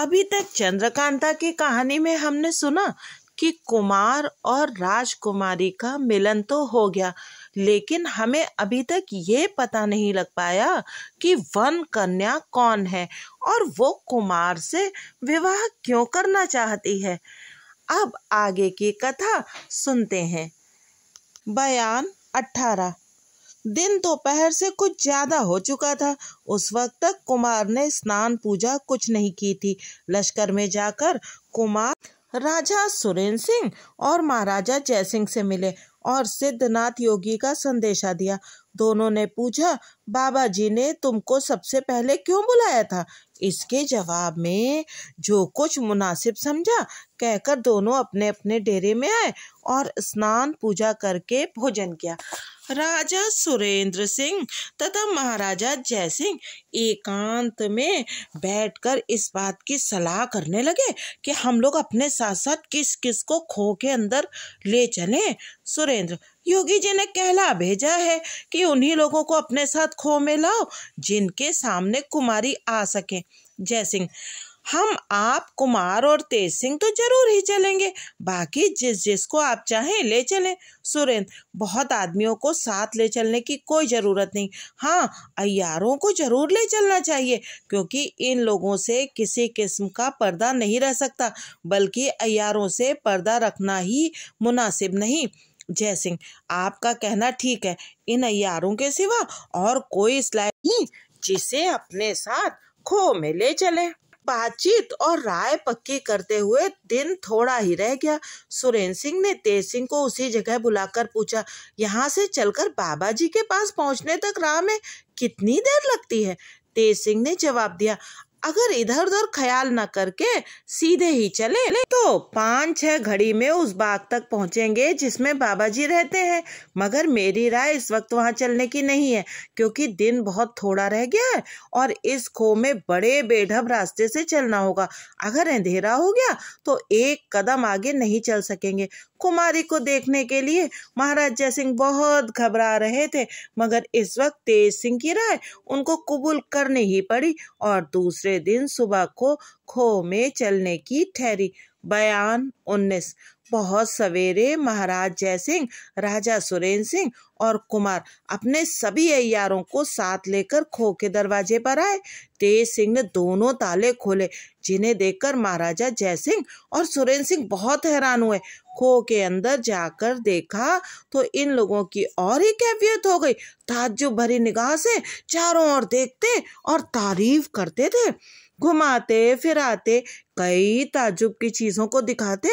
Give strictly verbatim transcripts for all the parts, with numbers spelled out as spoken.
अभी तक चंद्रकांता की कहानी में हमने सुना कि कुमार और राजकुमारी का मिलन तो हो गया, लेकिन हमें अभी तक ये पता नहीं लग पाया कि वन कन्या कौन है और वो कुमार से विवाह क्यों करना चाहती है। अब आगे की कथा सुनते हैं। बयान अठारह। दिन दोपहर से कुछ ज़्यादा हो चुका था। उस वक्त तक कुमार ने स्नान पूजा कुछ नहीं की थी। लश्कर में जाकर कुमार राजा सुरेंद्र सिंह और महाराजा जयसिंह से मिले और सिद्धनाथ योगी का संदेशा दिया। दोनों ने पूछा, बाबा जी ने तुमको सबसे पहले क्यों बुलाया था? इसके जवाब में जो कुछ मुनासिब समझा कहकर दोनों अपने अपने डेरे में आए और स्नान पूजा करके भोजन किया। राजा सुरेंद्र सिंह तथा महाराजा जयसिंह एकांत में बैठकर इस बात की सलाह करने लगे कि हम लोग अपने साथ साथ किस किस को खो के अंदर ले चलें। सुरेंद्र, योगी जी ने कहला भेजा है कि उन्हीं लोगों को अपने साथ खो में लाओ जिनके सामने कुमारी आ सके। जयसिंह, हम आप कुमार और तेज सिंह तो जरूर ही चलेंगे, बाकी जिस जिसको आप चाहें ले चलें। सुरेंद्र, बहुत आदमियों को साथ ले चलने की कोई ज़रूरत नहीं। हाँ, अय्यारों को जरूर ले चलना चाहिए क्योंकि इन लोगों से किसी किस्म का पर्दा नहीं रह सकता, बल्कि अय्यारों से पर्दा रखना ही मुनासिब नहीं। जयसिंह, आपका कहना ठीक है, इन अय्यारों के सिवा और कोई इस्लाह नहीं जिसे अपने साथ खो में ले चलें। बातचीत और राय पक्की करते हुए दिन थोड़ा ही रह गया। सुरेंद्र सिंह ने तेज सिंह को उसी जगह बुलाकर पूछा, यहाँ से चलकर बाबा जी के पास पहुँचने तक राह में कितनी देर लगती है? तेज सिंह ने जवाब दिया, अगर इधर उधर ख्याल न करके सीधे ही चले तो पाँच छः घड़ी में उस बाग तक पहुँचेंगे जिसमें बाबा जी रहते हैं, मगर मेरी राय इस वक्त वहाँ चलने की नहीं है क्योंकि दिन बहुत थोड़ा रह गया है और इस खो में बड़े बेढब रास्ते से चलना होगा। अगर अंधेरा हो गया तो एक कदम आगे नहीं चल सकेंगे। कुमारी को देखने के लिए महाराज जयसिंह बहुत घबरा रहे थे, मगर इस वक्त तेज सिंह की राय उनको कबूल करनी ही पड़ी और दूसरे दिन सुबह को खो में चलने की ठहरी। बयान उन्नीस। बहुत सवेरे महाराज जयसिंह, राजा सुरेंद्र सिंह और कुमार अपने सभी अय्यारों को साथ लेकर खो के दरवाजे पर आए। तेज सिंह ने दोनों ताले खोले, जिन्हें देखकर महाराजा जयसिंह और सुरेंद्र सिंह बहुत हैरान हुए। खो के अंदर जाकर देखा तो इन लोगों की और ही कैफियत हो गई। ताज्जुब भरी निगाह से चारों ओर देखते और तारीफ करते थे, घुमाते फिराते कई ताज्जुब की चीज़ों को दिखाते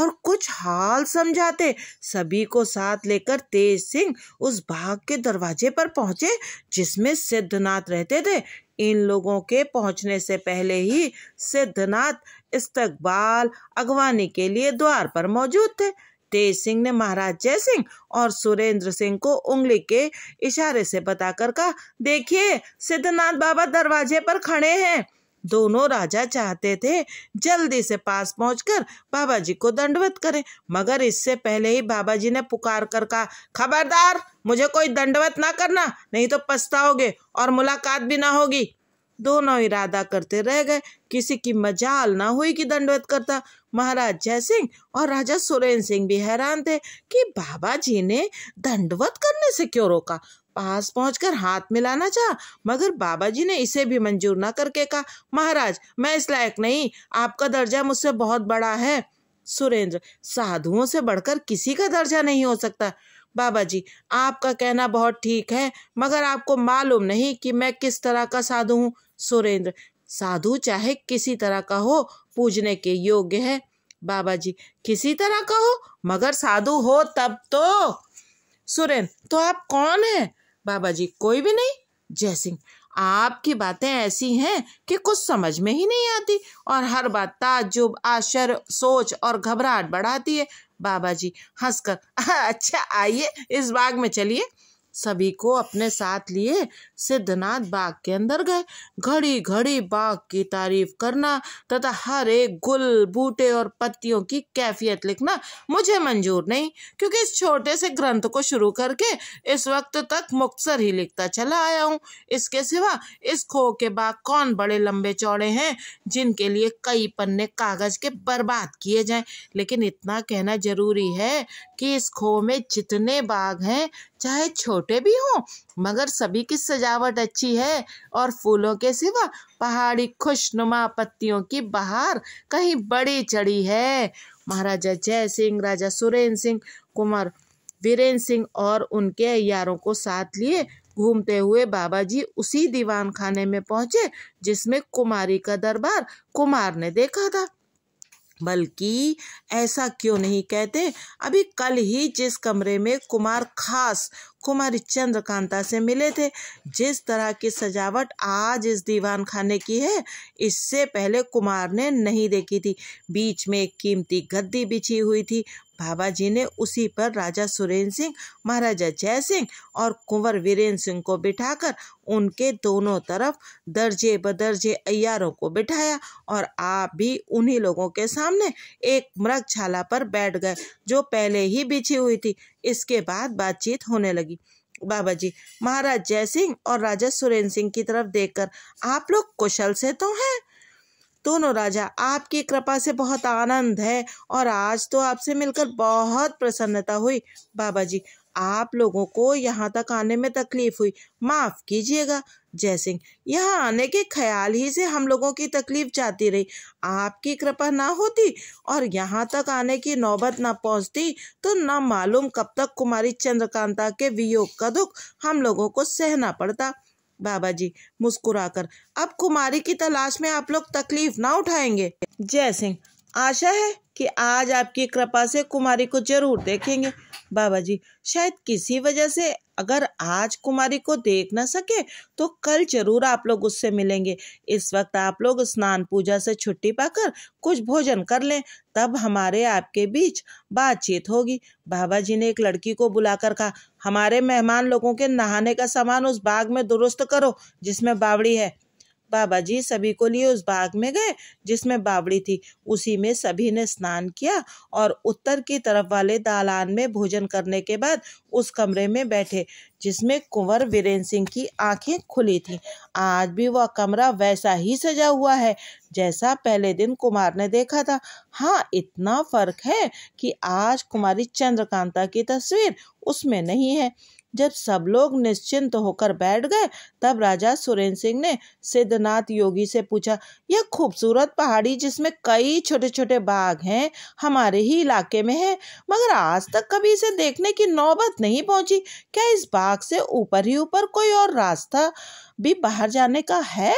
और कुछ हाल समझाते। सभी को साथ लेकर तेज सिंह उस बाग के दरवाजे पर पहुंचे जिसमें सिद्धनाथ रहते थे। इन लोगों के पहुंचने से पहले ही सिद्धनाथ इस्तकबाल अगवानी के लिए द्वार पर मौजूद थे। तेज सिंह ने महाराज जयसिंह और सुरेंद्र सिंह को उंगली के इशारे से बताकर कहा, देखिए सिद्धनाथ बाबा दरवाजे पर खड़े हैं। दोनों राजा चाहते थे जल्दी से पास पहुंचकर बाबा जी को दंडवत करें, मगर इससे पहले ही बाबा जी ने पुकार कर कहा, खबरदार, मुझे कोई दंडवत ना करना, नहीं तो पछताओगे और मुलाकात भी ना होगी। दोनों इरादा करते रह गए, किसी की मजाल ना हुई कि दंडवत करता। महाराज जयसिंह और राजा सुरेंद्र सिंह भी हैरान थे कि बाबा जी ने दंडवत करने से क्यों रोका। पास पहुंचकर हाथ मिलाना चाहा, मगर बाबा जी ने इसे भी मंजूर ना करके कहा, महाराज मैं इस लायक नहीं, आपका दर्जा मुझसे बहुत बड़ा है। सुरेंद्र, साधुओं से बढ़कर किसी का दर्जा नहीं हो सकता। बाबा जी, आपका कहना बहुत ठीक है, मगर आपको मालूम नहीं कि मैं किस तरह का साधु हूँ। सुरेंद्र, साधु चाहे किसी तरह का हो पूजने के योग्य है। बाबा जी, किसी तरह का हो मगर साधु हो तब तो। सुरेंद्र, तो आप कौन हैं? बाबा जी, कोई भी नहीं। जयसिंह, आपकी बातें ऐसी हैं कि कुछ समझ में ही नहीं आती और हर बात ताज्जुब, आश्चर्य, सोच और घबराहट बढ़ाती है। बाबा जी हंसकर, अच्छा आइए इस बाग में चलिए। सभी को अपने साथ लिए सिद्धनाथ बाग के अंदर गए। घड़ी घड़ी बाग की तारीफ करना तथा हर एक गुल, बूटे और पत्तियों की कैफियत लिखना मुझे मंजूर नहीं, क्योंकि इस छोटे से ग्रंथ को शुरू करके इस वक्त तक मुक्तसर ही लिखता चला आया हूँ। इसके सिवा इस खो के बाग कौन बड़े लंबे चौड़े हैं जिनके लिए कई पन्ने कागज के बर्बाद किए जाएं। लेकिन इतना कहना जरूरी है कि इस खो में जितने बाग हैं, चाहे छोटे भी हों, मगर सभी की सजावट अच्छी है और फूलों के सिवा पहाड़ी खुशनुमा पत्तियों की बहार कहीं बड़ी चढ़ी है। महाराजा जय सिंह, राजा सुरेंद्र सिंह, कुमार वीरेंद्र सिंह और उनके यारों को साथ लिए घूमते हुए बाबा जी उसी दीवान खाने में पहुंचे जिसमें कुमारी का दरबार कुमार ने देखा था। बल्कि ऐसा क्यों नहीं कहते, अभी कल ही जिस कमरे में कुमार खास कुमारी चंद्रकांता से मिले थे, जिस तरह की सजावट आज इस दीवान खाने की है, इससे पहले कुमार ने नहीं देखी थी। बीच में एक कीमती गद्दी बिछी हुई थी। बाबा जी ने उसी पर राजा सुरेंद्र सिंह, महाराजा जय सिंह और कुंवर वीरेंद्र सिंह को बिठाकर उनके दोनों तरफ दर्जे बदर्जे अय्यारों को बिठाया और आप भी उन्हीं लोगों के सामने एक मृगशाला पर बैठ गए जो पहले ही बिछी हुई थी। इसके बाद बातचीत होने लगी। बाबा जी महाराज जय सिंह और राजा सुरेंद्र सिंह की तरफ देखकर, आप लोग कुशल से तो हैं दोनों राजा, आपकी कृपा से बहुत आनंद है और आज तो आपसे मिलकर बहुत प्रसन्नता हुई। बाबा जी, आप लोगों को यहाँ तक आने में तकलीफ हुई, माफ़ कीजिएगा। जय सिंह, यहाँ आने के ख्याल ही से हम लोगों की तकलीफ जाती रही। आपकी कृपा ना होती और यहाँ तक आने की नौबत ना पहुँचती तो ना मालूम कब तक कुमारी चंद्रकांता के वियोग का दुख हम लोगों को सहना पड़ता। बाबा जी मुस्कुराकर, अब कुमारी की तलाश में आप लोग तकलीफ ना उठाएंगे। जय सिंह, आशा है कि आज आपकी कृपा से कुमारी को जरूर देखेंगे। बाबा जी, शायद किसी वजह से अगर आज कुमारी को देख ना सके तो कल जरूर आप लोग उससे मिलेंगे। इस वक्त आप लोग स्नान पूजा से छुट्टी पाकर कुछ भोजन कर लें, तब हमारे आपके बीच बातचीत होगी। बाबा जी ने एक लड़की को बुलाकर कहा, हमारे मेहमान लोगों के नहाने का सामान उस बाग में दुरुस्त करो जिसमें बावड़ी है। बाबा जी सभी को लिए उस बाग में गए जिसमें बावड़ी थी। उसी में सभी ने स्नान किया और उत्तर की तरफ वाले दालान में भोजन करने के बाद उस कमरे में बैठे जिसमें कुंवर वीरेंद्र सिंह की आंखें खुली थीं। आज भी वह कमरा वैसा ही सजा हुआ है जैसा पहले दिन कुमार ने देखा था। हाँ, इतना फर्क है कि आज कुमारी चंद्रकांता की तस्वीर उसमें नहीं है। जब सब लोग निश्चिंत होकर बैठ गए तब राजा सुरेंद्र सिंह ने सिद्धनाथ योगी से पूछा, यह खूबसूरत पहाड़ी जिसमें कई छोटे छोटे बाग हैं हमारे ही इलाके में है, मगर आज तक कभी इसे देखने की नौबत नहीं पहुंची। क्या इस बाग से ऊपर ही ऊपर कोई और रास्ता भी बाहर जाने का है?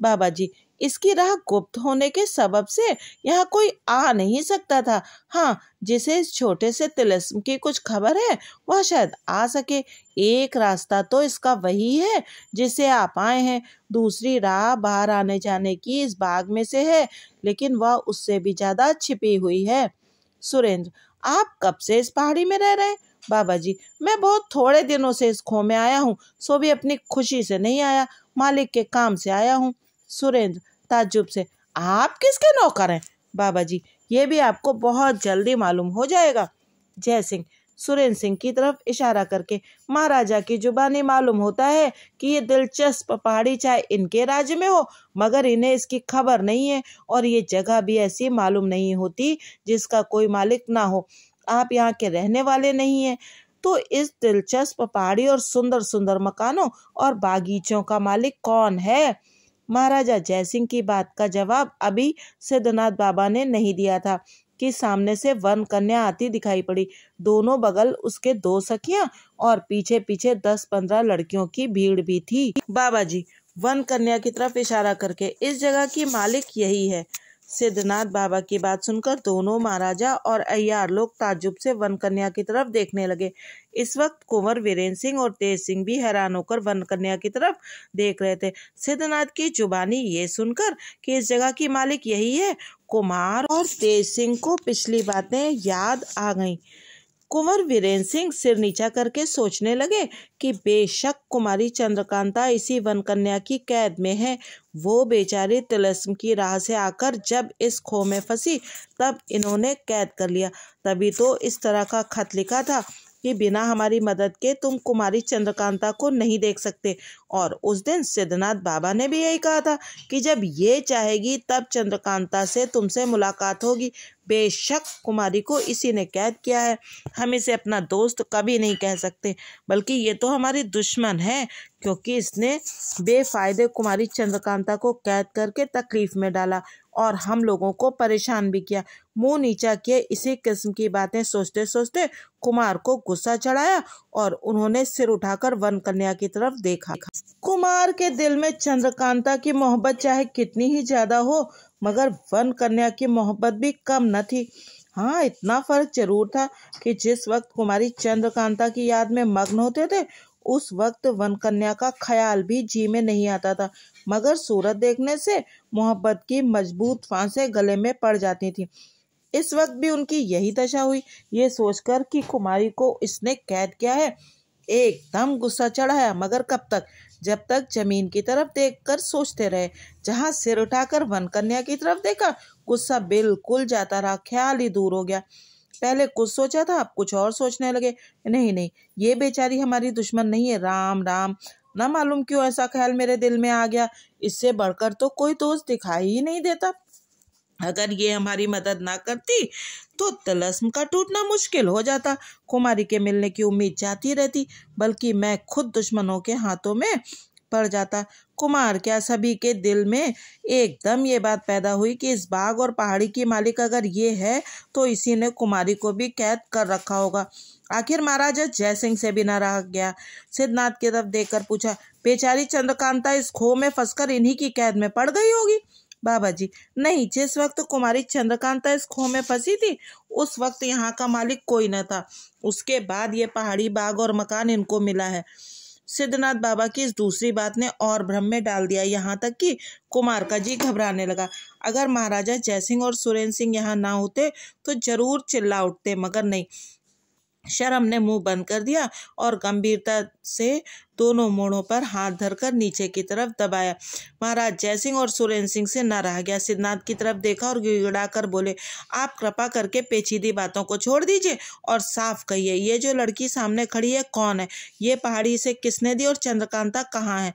बाबा जी, इसकी राह गुप्त होने के सबब से यहाँ कोई आ नहीं सकता था। हाँ, जिसे इस छोटे से तिलिस्म की कुछ खबर है वह शायद आ सके। एक रास्ता तो इसका वही है जिसे आप आए हैं। दूसरी राह बाहर आने जाने की इस बाग में से है, लेकिन वह उससे भी ज़्यादा छिपी हुई है। सुरेंद्र, आप कब से इस पहाड़ी में रह रहे हैं? बाबा जी, मैं बहुत थोड़े दिनों से इस खो में आया हूँ, सो भी अपनी खुशी से नहीं आया, मालिक के काम से आया हूँ। सुरेंद्र ताज्जुब से, आप किसके नौकर हैं? बाबा जी, ये भी आपको बहुत जल्दी मालूम हो जाएगा। जय सिंह सुरेंद्र सिंह की तरफ इशारा करके, महाराजा की जुबानी मालूम होता है कि ये दिलचस्प पहाड़ी चाहे इनके राज्य में हो, मगर इन्हें इसकी खबर नहीं है और ये जगह भी ऐसी मालूम नहीं होती जिसका कोई मालिक ना हो। आप यहाँ के रहने वाले नहीं हैं, तो इस दिलचस्प पहाड़ी और सुंदर सुंदर मकानों और बागीचों का मालिक कौन है? महाराजा जयसिंह की बात का जवाब अभी सिद्धनाथ बाबा ने नहीं दिया था कि सामने से वन कन्या आती दिखाई पड़ी। दोनों बगल उसके दो सखियां और पीछे पीछे दस पंद्रह लड़कियों की भीड़ भी थी। बाबा जी वन कन्या की तरफ इशारा करके, इस जगह की मालिक यही है। सिद्धनाथ बाबा की बात सुनकर दोनों महाराजा और अय्यार लोग ताज्जुब से वन कन्या की तरफ देखने लगे। इस वक्त कुंवर वीरेंद्र सिंह और तेज सिंह भी हैरान होकर वन कन्या की तरफ देख रहे थे। सिद्धनाथ की जुबानी ये सुनकर कि इस जगह की मालिक यही है, कुमार और तेज सिंह को पिछली बातें याद आ गईं। कुंवर वीरेंद्र सिंह सिर नीचा करके सोचने लगे कि बेशक कुमारी चंद्रकांता इसी वन कन्या की कैद में है। वो बेचारी तिलस्म की राह से आकर जब इस खो में फंसी तब इन्होंने कैद कर लिया, तभी तो इस तरह का खत लिखा था कि बिना हमारी मदद के तुम कुमारी चंद्रकांता को नहीं देख सकते। और उस दिन सिद्धनाथ बाबा ने भी यही कहा था कि जब ये चाहेगी तब चंद्रकांता से तुमसे मुलाकात होगी। बेशक कुमारी को इसी ने कैद किया है। हम इसे अपना दोस्त कभी नहीं कह सकते, बल्कि ये तो हमारी दुश्मन है, क्योंकि इसने बेफायदे कुमारी चंद्रकांता को कैद करके तकलीफ में डाला और हम लोगों को परेशान भी किया। मुंह नीचा किए इसी किस्म की बातें सोचते सोचते कुमार को गुस्सा चढ़ाया और उन्होंने सिर उठाकर वन कन्या की तरफ देखा। कुमार के दिल में चंद्रकांता की मोहब्बत चाहे कितनी ही ज्यादा हो, मगर वन कन्या की मोहब्बत भी कम न थी। हाँ, इतना फर्क जरूर था कि जिस वक्त कुमारी चंद्रकांता की याद में मग्न होते थे उस वक्त वन कन्या का ख्याल भी जी में नहीं आता था, मगर सूरत देखने से मोहब्बत की मजबूत फांसें गले में पड़ जाती थी। इस वक्त भी उनकी यही दशा हुई। ये सोचकर कि कुमारी को इसने कैद किया है एकदम गुस्सा चढ़ाया, मगर कब तक? जब तक जमीन की तरफ देखकर सोचते रहे। जहां सिर उठाकर वन कन्या की तरफ देखा, गुस्सा बिल्कुल जाता रहा, ख्याल ही दूर हो गया। पहले कुछ सोचा था, अब कुछ और सोचने लगे। नहीं नहीं, ये बेचारी हमारी दुश्मन नहीं है। राम राम, ना मालूम क्यों ऐसा ख्याल मेरे दिल में आ गया। इससे बढ़कर तो कोई दोस्त दिखाई ही नहीं देता। अगर ये हमारी मदद ना करती तो तिलस्म का टूटना मुश्किल हो जाता, कुमारी के मिलने की उम्मीद जाती रहती, बल्कि मैं खुद दुश्मनों के हाथों में पड़ जाता। कुमार क्या, सभी के दिल में एकदम ये बात पैदा हुई कि इस बाग और पहाड़ी की मालिक अगर ये है तो इसी ने कुमारी को भी कैद कर रखा होगा। आखिर महाराजा जयसिंह से भी न रह गया। सिद्धनाथ की तरफ देखकर पूछा, बेचारी चंद्रकांता इस खो में फंसकर इन्हीं की कैद में पड़ गई होगी। बाबा जी नहीं, जिस वक्त कुमारी चंद्रकांता इस खो में फंसी थी उस वक्त यहाँ का मालिक कोई न था। उसके बाद ये पहाड़ी बाग और मकान इनको मिला है। सिद्धनाथ बाबा की इस दूसरी बात ने और भ्रम में डाल दिया, यहाँ तक कि कुमार का जी घबराने लगा। अगर महाराजा जयसिंह और सुरेंद्र सिंह यहाँ ना होते तो जरूर चिल्ला उठते, मगर नहीं, शर्म ने मुंह बंद कर दिया और गंभीरता से दोनों मोड़ों पर हाथ धरकर नीचे की तरफ दबाया। महाराज जयसिंह और सुरेंद्र सिंह से न रह गया। सिद्धनाथ की तरफ देखा और गिड़गिड़ा कर बोले, आप कृपा करके पेचीदी बातों को छोड़ दीजिए और साफ कहिए, ये जो लड़की सामने खड़ी है कौन है? ये पहाड़ी से किसने दी और चंद्रकांता कहाँ है?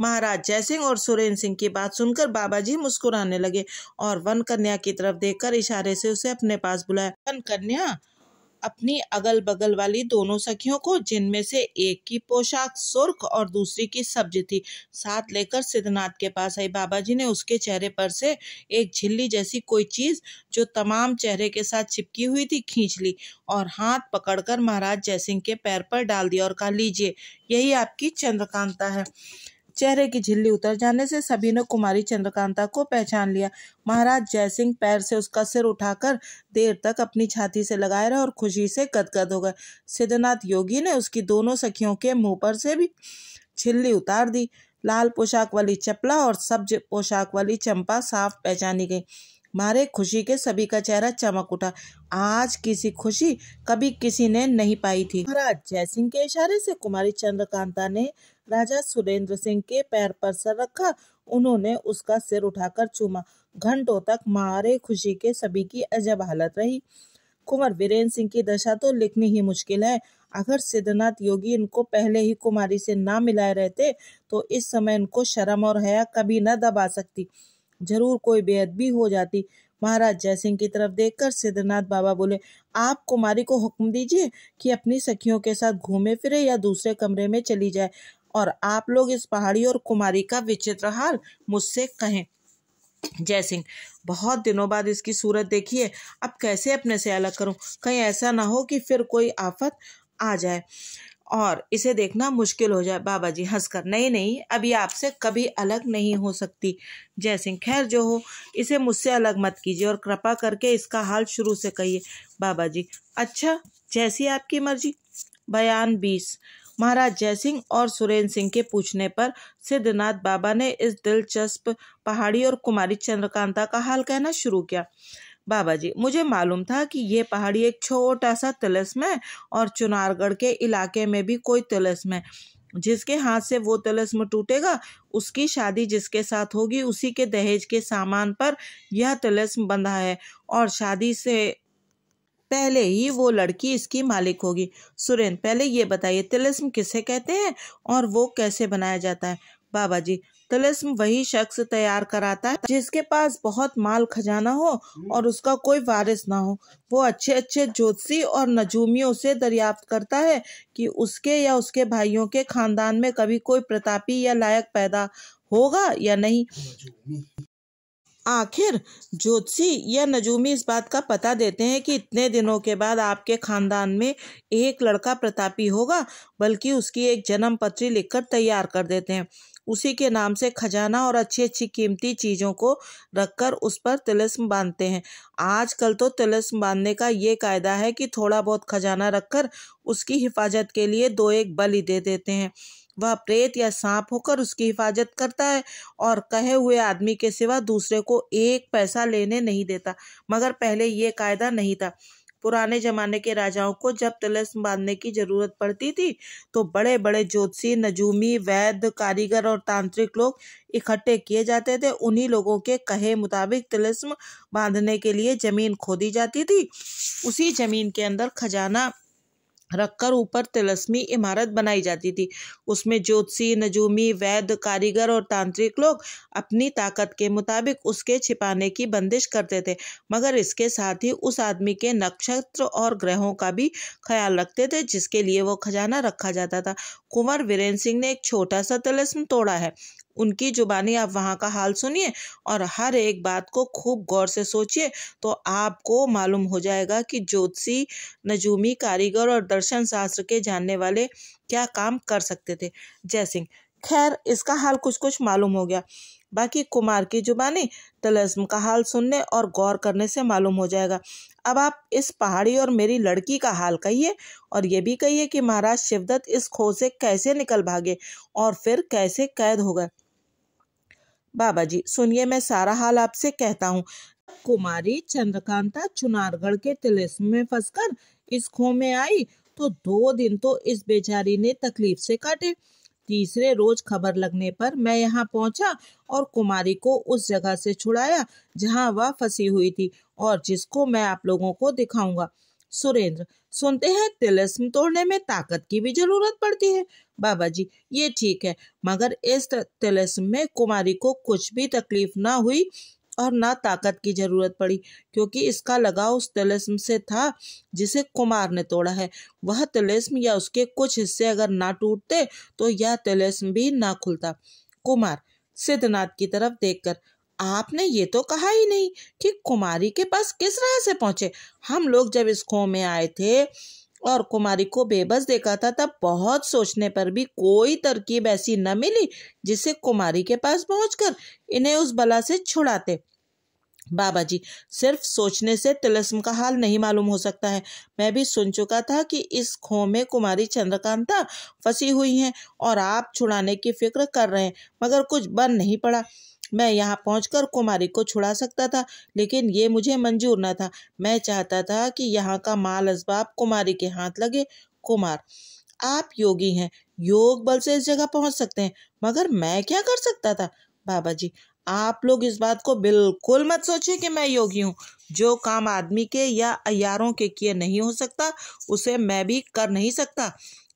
महाराज जयसिंह और सुरेंद्र सिंह की बात सुनकर बाबा जी मुस्कुराने लगे और वन कन्या की तरफ देखकर इशारे से उसे अपने पास बुलाया। वन कन्या अपनी अगल बगल वाली दोनों सखियों को, जिनमें से एक की पोशाक सुर्ख और दूसरी की सब्ज थी, साथ लेकर सिद्धनाथ के पास आई। बाबा जी ने उसके चेहरे पर से एक झिल्ली जैसी कोई चीज जो तमाम चेहरे के साथ चिपकी हुई थी खींच ली और हाथ पकड़कर महाराज जयसिंह के पैर पर डाल दिया और कहा, लीजिए, यही आपकी चंद्रकांता है। चेहरे की झिल्ली उतर जाने से सभी ने कुमारी चंद्रकांता को पहचान लिया। महाराज जयसिंह पैर से उसका सिर उठाकर देर तक अपनी छाती से लगाए रहे और खुशी से गदगद हो गए। सिद्धनाथ योगी ने उसकी दोनों सखियों के मुंह पर से भी झिल्ली उतार दी। लाल पोशाक वाली चपला और सब्ज पोशाक वाली चंपा साफ पहचानी गई। मारे खुशी के सभी का चेहरा चमक उठा। आज किसी खुशी कभी किसी ने नहीं पाई थी। महाराज जयसिंह के इशारे से कुमारी चंद्रकांता ने राजा सुरेंद्र सिंह के पैर पर सर रखा। उन्होंने उसका सिर उठाकर चूमा। घंटों तक मारे खुशी के सभी की अजब हालत रही। कुंवर वीरेंद्र सिंह की दशा तो लिखनी ही मुश्किल है। अगर सिद्धनाथ योगी इनको पहले ही कुमारी से ना मिलाए रहते तो इस समय इनको शर्म और हया कभी न दबा सकती, जरूर कोई बेअदबी हो जाती। महाराज जयसिंह की तरफ देखकर सिद्धनाथ बाबा बोले, आप कुमारी को हुक्म दीजिए कि अपनी सखियों के साथ घूमे फिरे या दूसरे कमरे में चली जाए, और आप लोग इस पहाड़ी और कुमारी का विचित्र हाल मुझसे कहें। जयसिंह, बहुत दिनों बाद इसकी सूरत देखी है, अब कैसे अपने से अलग करूं? कहीं ऐसा ना हो कि फिर कोई आफत आ जाए और इसे देखना मुश्किल हो जाए। बाबा जी हंसकर, नहीं नहीं, अभी आपसे कभी अलग नहीं हो सकती। जयसिंह, खैर जो हो, इसे मुझसे अलग मत कीजिए और कृपा करके इसका हाल शुरू से कहिए। बाबा जी, अच्छा, जैसी आपकी मर्जी। बयान बीस। महाराज जयसिंह और सुरेंद्र सिंह के पूछने पर सिद्धनाथ बाबा ने इस दिलचस्प पहाड़ी और कुमारी चंद्रकांता का हाल कहना शुरू किया। बाबा जी, मुझे मालूम था कि यह पहाड़ी एक छोटा सा तिलस्म है और चुनारगढ़ के इलाके में भी कोई तिलस्म है। जिसके हाथ से वो तिलस्म टूटेगा उसकी शादी जिसके साथ होगी उसी के दहेज के सामान पर यह तिलस्म बंधा है और शादी से पहले ही वो लड़की इसकी मालिक होगी। सुरेंद्र, पहले ये बताइए तिलस्म किसे कहते हैं और वो कैसे बनाया जाता है? बाबा जी, तिलस्म वही शख्स तैयार कराता है जिसके पास बहुत माल खजाना हो और उसका कोई वारिस ना हो। वो अच्छे अच्छे ज्योतिषी और नजूमियों से दरियाफ्त करता है कि उसके या उसके भाइयों के खानदान में कभी कोई प्रतापी या लायक पैदा होगा या नहीं। आखिर ज्योतिषी या नजूमी इस बात का पता देते हैं कि इतने दिनों के बाद आपके खानदान में एक लड़का प्रतापी होगा, बल्कि उसकी एक जन्म पत्री लिखकर तैयार कर देते हैं। उसी के नाम से खजाना और अच्छी अच्छी कीमती चीज़ों को रखकर उस पर तिलस्म बांधते हैं। आजकल तो तिलस्म बांधने का ये कायदा है कि थोड़ा बहुत खजाना रखकर उसकी हिफाजत के लिए दो एक बलि दे देते हैं। वह प्रेत या सांप होकर उसकी हिफाजत करता है और कहे हुए आदमी के सिवा दूसरे को एक पैसा लेने नहीं देता। मगर पहले ये कायदा नहीं था। पुराने जमाने के राजाओं को जब तिलस्म बांधने की जरूरत पड़ती थी तो बड़े बड़े ज्योतिषी, नजूमी, वैद्य, कारीगर और तांत्रिक लोग इकट्ठे किए जाते थे। उन्हीं लोगों के कहे मुताबिक तिलस्म बांधने के लिए जमीन खोदी जाती थी। उसी जमीन के अंदर खजाना रखकर ऊपर तिलस्मी इमारत बनाई जाती थी। उसमें ज्योतिषी, नजूमी, वैद्य, कारीगर और तांत्रिक लोग अपनी ताकत के मुताबिक उसके छिपाने की बंदिश करते थे, मगर इसके साथ ही उस आदमी के नक्षत्र और ग्रहों का भी ख्याल रखते थे जिसके लिए वो खजाना रखा जाता था। कुंवर वीरेंद्र सिंह ने एक छोटा सा तिलस्म तोड़ा है। उनकी जुबानी आप वहाँ का हाल सुनिए और हर एक बात को खूब गौर से सोचिए तो आपको मालूम हो जाएगा कि ज्योतिषी, नजूमी, कारीगर और दर्शन शास्त्र के जानने वाले क्या काम कर सकते थे। जयसिंह, खैर इसका हाल कुछ कुछ मालूम हो गया। बाकी कुमार की जुबानी तिलस्म का हाल सुनने और गौर करने से मालूम हो जाएगा। अब आप इस पहाड़ी और मेरी लड़की का हाल कहिए और ये भी कहिए कि महाराज शिवदत्त इस खो से कैसे निकल भागे और फिर कैसे कैद हो गए। बाबा जी, सुनिए मैं सारा हाल आपसे कहता हूँ। कुमारी चंद्रकांता चुनारगढ़ के तिलस्म में फंसकर इस खो में आई तो दो दिन तो इस बेचारी ने तकलीफ से काटे। तीसरे रोज खबर लगने पर मैं यहाँ पहुंचा और कुमारी को उस जगह से छुड़ाया जहाँ वह फंसी हुई थी और जिसको मैं आप लोगों को दिखाऊंगा। सुरेंद्र, सुनते हैं तिलस्म तोड़ने में ताकत की भी जरूरत पड़ती है। बाबा जी, ये ठीक है, मगर इस तिलस्म में कुमारी को कुछ भी तकलीफ ना हुई और ना ताकत की जरूरत पड़ी, क्योंकि इसका लगाव उस तिलस्म से था जिसे कुमार ने तोड़ा है। वह तिलस्म या उसके कुछ हिस्से अगर ना टूटते तो यह तिलस्म भी ना खुलता। कुमार सिद्धनाथ की तरफ देखकर, आपने ये तो कहा ही नहीं कि कुमारी के पास किस राह से पहुंचे। हम लोग जब इस खो में आए थे और कुमारी को बेबस देखा था तब बहुत सोचने पर भी कोई तरकीब ऐसी न मिली जिससे कुमारी के पास पहुंचकर इन्हें उस बला से छुड़ाते। बाबा जी, सिर्फ सोचने से तिलस्म का हाल नहीं मालूम हो सकता है। मैं भी सुन चुका था कि इस खो में कुमारी चंद्रकांता फंसी हुई हैं और आप छुड़ाने की फिक्र कर रहे हैं, मगर कुछ बन नहीं पड़ा। मैं यहाँ पहुंचकर कुमारी को छुड़ा सकता था, लेकिन ये मुझे मंजूर न था। मैं चाहता था कि यहाँ का माल असबाब कुमारी के हाथ लगे। कुमार, आप योगी हैं, योग बल से इस जगह पहुंच सकते हैं, मगर मैं क्या कर सकता था। बाबा जी, आप लोग इस बात को बिल्कुल मत सोचिए कि मैं योगी हूँ। जो काम आदमी के या अयारों के किए नहीं हो सकता उसे मैं भी कर नहीं सकता।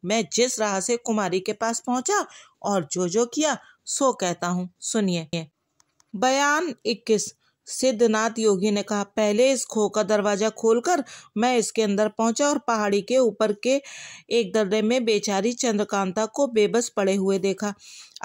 मैं जिस राह से कुमारी के पास पहुंचा और जो जो किया सो कहता हूँ, सुनिए। बयान इक्कीस। सिद्धनाथ योगी ने कहा, पहले इस खो का दरवाजा खोलकर मैं इसके अंदर पहुंचा और पहाड़ी के ऊपर के एक दर्रे में बेचारी चंद्रकांता को बेबस पड़े हुए देखा।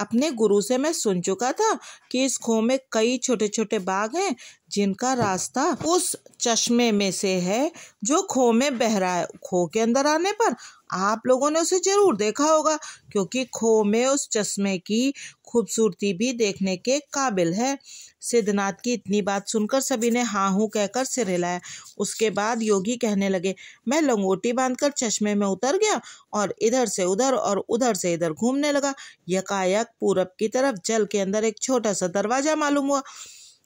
अपने गुरु से मैं सुन चुका था कि इस खो में कई छोटे छोटे बाग हैं जिनका रास्ता उस चश्मे में से है जो खो में बह रहा है। खो के अंदर आने पर आप लोगों ने उसे जरूर देखा होगा, क्योंकि खो में उस चश्मे की खूबसूरती भी देखने के काबिल है। सिद्धनाथ की इतनी बात सुनकर सभी ने हाँ हूँ कहकर सिर हिलाया। उसके बाद योगी कहने लगे, मैं लंगोटी बांधकर चश्मे में उतर गया और इधर से उधर और उधर से इधर घूमने लगा। यकायक पूरब की तरफ जल के अंदर एक छोटा सा दरवाजा मालूम हुआ।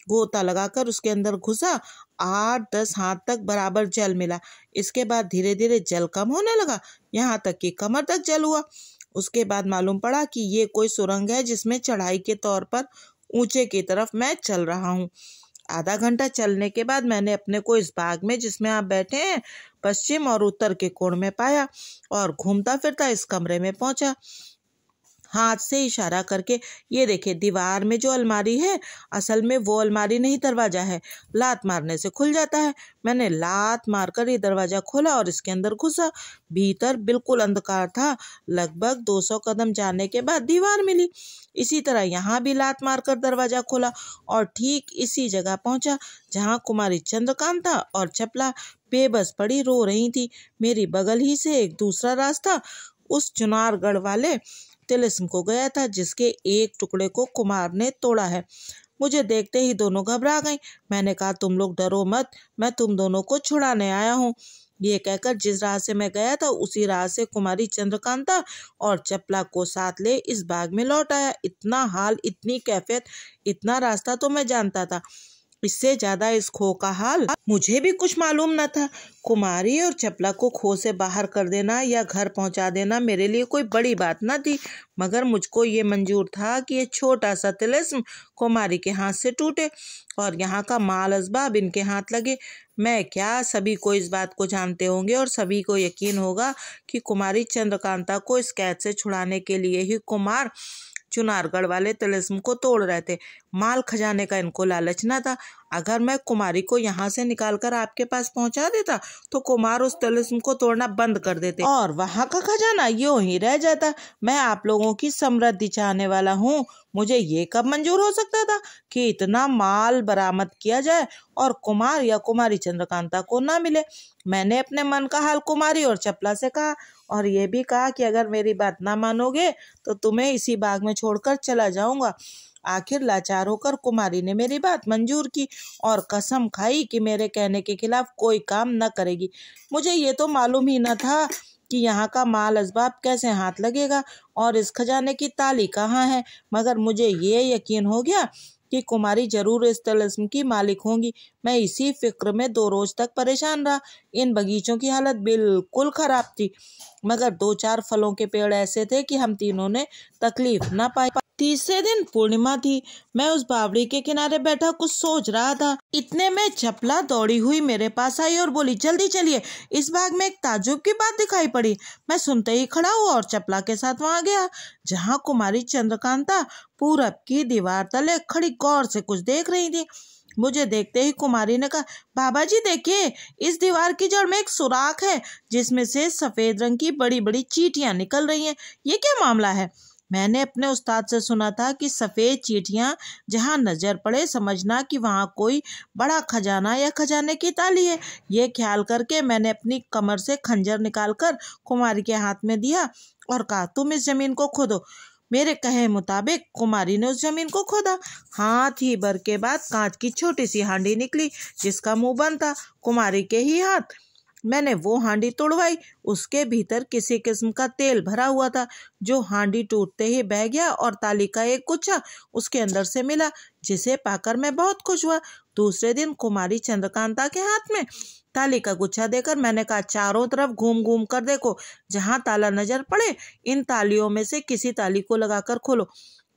गोता लगाकर उसके अंदर घुसा। आठ दस हाथ तक बराबर जल मिला। इसके बाद धीरे धीरे जल कम होने लगा, यहाँ तक कि कमर तक जल हुआ। उसके बाद मालूम पड़ा कि ये कोई सुरंग है जिसमें चढ़ाई के तौर पर ऊंचे की तरफ मैं चल रहा हूँ। आधा घंटा चलने के बाद मैंने अपने को इस बाग में जिसमें आप बैठे हैं पश्चिम और उत्तर के कोण में पाया और घूमता फिरता इस कमरे में पहुंचा। हाथ से इशारा करके, ये देखिए दीवार में जो अलमारी है असल में वो अलमारी नहीं दरवाज़ा है, लात मारने से खुल जाता है। मैंने लात मारकर ये दरवाज़ा खोला और इसके अंदर घुसा। भीतर बिल्कुल अंधकार था। लगभग दो सौ कदम जाने के बाद दीवार मिली। इसी तरह यहाँ भी लात मारकर दरवाज़ा खोला और ठीक इसी जगह पहुँचा जहाँ कुमारी चंद्रकांता और चपला बेबस पड़ी रो रही थी। मेरी बगल ही से एक दूसरा रास्ता उस चुनारगढ़ वाले तिलिस्म को गया था जिसके एक टुकड़े को कुमार ने तोड़ा है। मुझे देखते ही दोनों घबरा गईं। मैंने कहा, तुम लोग डरो मत, मैं तुम दोनों को छुड़ाने आया हूँ। ये कहकर जिस राह से मैं गया था उसी राह से कुमारी चंद्रकांता और चपला को साथ ले इस बाग में लौट आया। इतना हाल, इतनी कैफियत, इतना रास्ता तो मैं जानता था। इससे ज्यादा इस खो का हाल मुझे भी कुछ मालूम न था। कुमारी और चपला को खो से बाहर कर देना या घर पहुंचा देना मेरे लिए कोई बड़ी बात न थी, मगर मुझको ये मंजूर था कि ये छोटा सा तिलिस्म कुमारी के हाथ से टूटे और यहाँ का माल असबाब इनके हाथ लगे। मैं क्या, सभी को इस बात को जानते होंगे और सभी को यकीन होगा कि कुमारी चंद्रकांता को इस कैद से छुड़ाने के लिए ही कुमार चुनारगढ़ वाले तिलिस्म को तोड़ रहे थे। माल खजाने का इनको लालच न था। अगर मैं कुमारी को यहाँ से निकालकर आपके पास पहुँचा देता तो कुमार उस तिलिस्म को तोड़ना बंद कर देते और वहाँ का खजाना यूं ही रह जाता। मैं आप लोगों की समृद्धि चाहने वाला हूँ। मुझे ये कब मंजूर हो सकता था कि इतना माल बरामद किया जाए और कुमार या कुमारी चंद्रकांता को ना मिले। मैंने अपने मन का हाल कुमारी और चपला से कहा और ये भी कहा कि अगर मेरी बात ना मानोगे तो तुम्हें इसी बाग में छोड़कर चला जाऊंगा। आखिर लाचार होकर कुमारी ने मेरी बात मंजूर की और कसम खाई कि मेरे कहने के खिलाफ कोई काम न करेगी। मुझे ये तो मालूम ही न था कि यहाँ का माल असबाब कैसे हाथ लगेगा और इस खजाने की ताली कहाँ है, मगर मुझे ये यकीन हो गया कि कुमारी जरूर इस तिलिस्म की मालिक होंगी। मैं इसी फिक्र में दो रोज तक परेशान रहा। इन बगीचों की हालत बिल्कुल खराब थी, मगर दो चार फलों के पेड़ ऐसे थे कि हम तीनों ने तकलीफ ना पाई। तीसरे दिन पूर्णिमा थी। मैं उस बावड़ी के किनारे बैठा कुछ सोच रहा था। इतने में चपला दौड़ी हुई मेरे पास आई और बोली, जल्दी चलिए। इस बाग में एक ताज्जुब की बात दिखाई पड़ी। मैं सुनते ही खड़ा हुआ और चपला के साथ वहां गया जहां कुमारी चंद्रकांता पूरब की दीवार तले खड़ी गौर से कुछ देख रही थी। मुझे देखते ही कुमारी ने कहा, बाबा जी देखिए, इस दीवार की जड़ में एक सुराख है जिसमें से सफेद रंग की बड़ी बड़ी चींटियां निकल रही हैं। ये क्या मामला है? मैंने अपने उस्ताद से सुना था कि सफ़ेद चींटियां जहां नज़र पड़े समझना कि वहां कोई बड़ा खजाना या खजाने की ताली है। ये ख्याल करके मैंने अपनी कमर से खंजर निकालकर कुमारी के हाथ में दिया और कहा, तुम इस ज़मीन को खोदो। मेरे कहे मुताबिक कुमारी ने उस जमीन को खोदा। हाथ ही भर के बाद कांच की छोटी सी हांडी निकली जिसका मुंह बंद था। कुमारी के ही हाथ मैंने वो हांडी तोड़वाई। उसके भीतर किसी किस्म का तेल भरा हुआ था जो हांडी टूटते ही बह गया और ताली का एक गुच्छा उसके अंदर से मिला, जिसे पाकर मैं बहुत खुश हुआ। दूसरे दिन कुमारी चंद्रकांता के हाथ में ताली का गुच्छा देकर मैंने कहा, चारों तरफ घूम घूम कर देखो, जहां ताला नजर पड़े इन तालियों में से किसी ताली को लगाकर खोलो।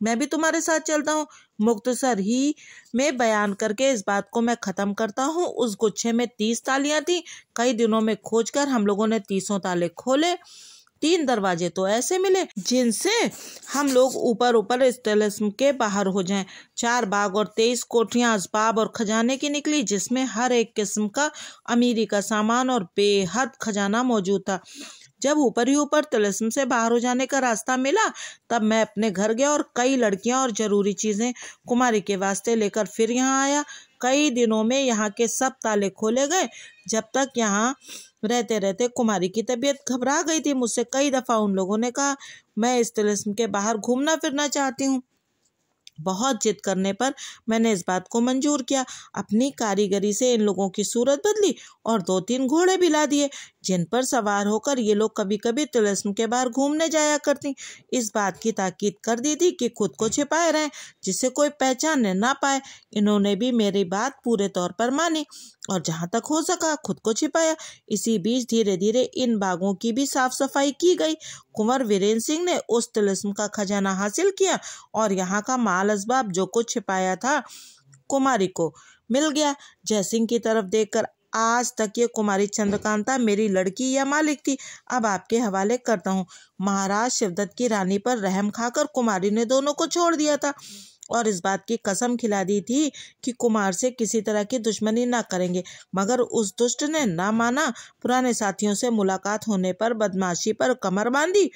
मैं भी तुम्हारे साथ चलता हूँ। मुख्तसर ही में बयान करके इस बात को मैं ख़त्म करता हूँ। उस गुच्छे में तीस तालियाँ थीं। कई दिनों में खोज कर हम लोगों ने तीसों ताले खोले। तीन दरवाजे तो ऐसे मिले जिनसे हम लोग ऊपर ऊपर इस तिलिस्म के बाहर हो जाएं। चार बाग और तेईस कोठरियां असबाब और खजाने की निकली जिसमें हर एक किस्म का अमीरी का सामान और बेहद खजाना मौजूद था। जब ऊपर ही ऊपर तिलिस्म से बाहर हो जाने का रास्ता मिला तब मैं अपने घर गया और कई लड़कियां और ज़रूरी चीज़ें कुमारी के वास्ते लेकर फिर यहाँ आया। कई दिनों में यहाँ के सब ताले खोले गए। जब तक यहाँ रहते रहते कुमारी की तबीयत घबरा गई थी। मुझसे कई दफ़ा उन लोगों ने कहा, मैं इस तिलिस्म के बाहर घूमना फिरना चाहती हूँ। बहुत जिद करने पर मैंने इस बात को मंजूर किया। अपनी कारीगरी से इन लोगों की सूरत बदली और दो तीन घोड़े भी ला दिए, जिन पर सवार होकर ये लोग कभी कभी तिलस्म के बाहर घूमने जाया करती। इस बात की ताकीद कर दी थी कि खुद को छिपाए रहें जिसे कोई पहचानने ना पाए। इन्होंने भी मेरी बात पूरे तौर पर मानी और जहाँ तक हो सका खुद को छिपाया। इसी बीच धीरे धीरे इन बागों की भी साफ सफाई की गई। कुंवर वीरेंद्र सिंह ने उस तिलस्म का खजाना हासिल किया और यहाँ का माल असबाब जो कुछ छिपाया था कुमारी को मिल गया। जयसिंह की तरफ देखकर आज तक ये कुमारी चंद्रकांता मेरी लड़की या मालिक थी, अब आपके हवाले करता हूँ। महाराज शिवदत्त की रानी पर रहम खाकर कुमारी ने दोनों को छोड़ दिया था और इस बात की कसम खिला दी थी कि कुमार से किसी तरह की दुश्मनी ना करेंगे, मगर उस दुष्ट ने ना माना। पुराने साथियों से मुलाकात होने पर बदमाशी पर कमर बांधी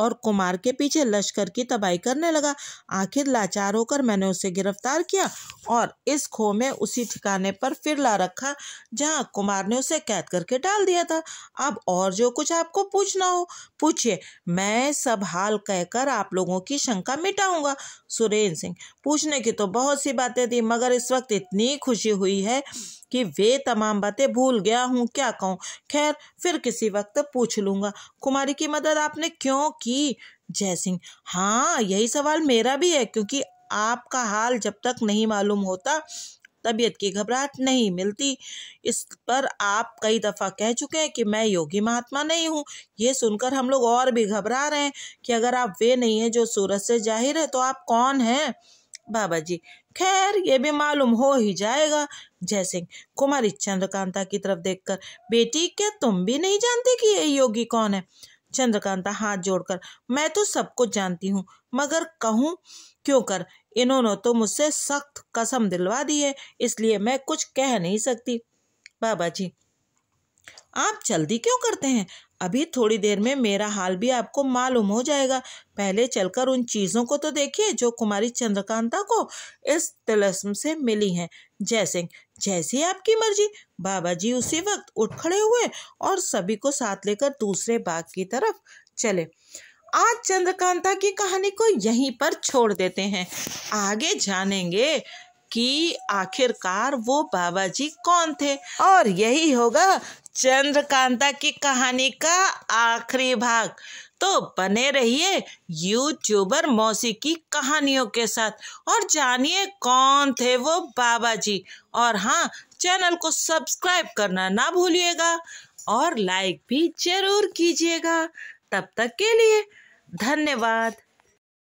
और कुमार के पीछे लश्कर की तबाही करने लगा। आखिर लाचार होकर मैंने उसे गिरफ्तार किया और इस खो में उसी ठिकाने पर फिर ला रखा जहां कुमार ने उसे कैद करके डाल दिया था। अब और जो कुछ आपको पूछना हो पूछिए, मैं सब हाल कहकर आप लोगों की शंका मिटाऊंगा। सुरेंद्र सिंह, पूछने की तो बहुत सी बातें थी, मगर इस वक्त इतनी खुशी हुई है कि वे तमाम बातें भूल गया हूँ, क्या कहूँ। खैर, फिर किसी वक्त पूछ लूँगा। कुमारी की मदद आपने क्यों की? जयसिंह, हाँ, यही सवाल मेरा भी है, क्योंकि आपका हाल जब तक नहीं मालूम होता तबीयत की घबराहट नहीं मिलती। इस पर आप कई दफ़ा कह चुके हैं कि मैं योगी महात्मा नहीं हूँ। ये सुनकर हम लोग और भी घबरा रहे हैं कि अगर आप वे नहीं हैं जो सूरत से जाहिर है तो आप कौन हैं? बाबा जी, खैर ये भी मालूम हो ही जाएगा। जयसिंह कुमारी चंद्रकांता की तरफ देखकर, बेटी क्या तुम भी नहीं जानती कि ये योगी कौन है? चंद्रकांता हाथ जोड़कर, मैं तो सब कुछ जानती हूँ, मगर कहूँ क्यों कर। इन्होंने तो मुझसे सख्त कसम दिलवा दी है, इसलिए मैं कुछ कह नहीं सकती। बाबा जी, आप जल्दी क्यों करते हैं? अभी थोड़ी देर में मेरा हाल भी आपको मालूम हो जाएगा। पहले चलकर उन चीज़ों को तो देखिए जो कुमारी चंद्रकांता को इस तिलस्म से मिली हैं। जयसिंह, जैसी आपकी मर्जी। बाबा जी उसी वक्त उठ खड़े हुए और सभी को साथ लेकर दूसरे बाग की तरफ चले। आज चंद्रकांता की कहानी को यहीं पर छोड़ देते हैं। आगे जानेंगे कि आखिरकार वो बाबा जी कौन थे, और यही होगा चंद्रकांता की कहानी का आखिरी भाग। तो बने रहिए यूट्यूबर मौसी की कहानियों के साथ और जानिए कौन थे वो बाबा जी। और हाँ, चैनल को सब्सक्राइब करना ना भूलिएगा और लाइक भी जरूर कीजिएगा। तब तक के लिए धन्यवाद।